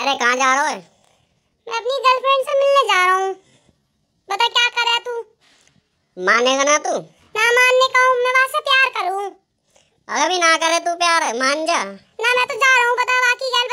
अरे कहाँ जा रहा है? मैं अपनी गर्लफ्रेंड से मिलने जा रहा हूँ। बता क्या कर रहा है तू? मानेगा ना तू? ना मानने का हूँ, मैं वहाँ से प्यार करूँ। अगर भी ना करे तू प्यार, मान जा ना। मैं तो जा रहा हूँ, बता बाकी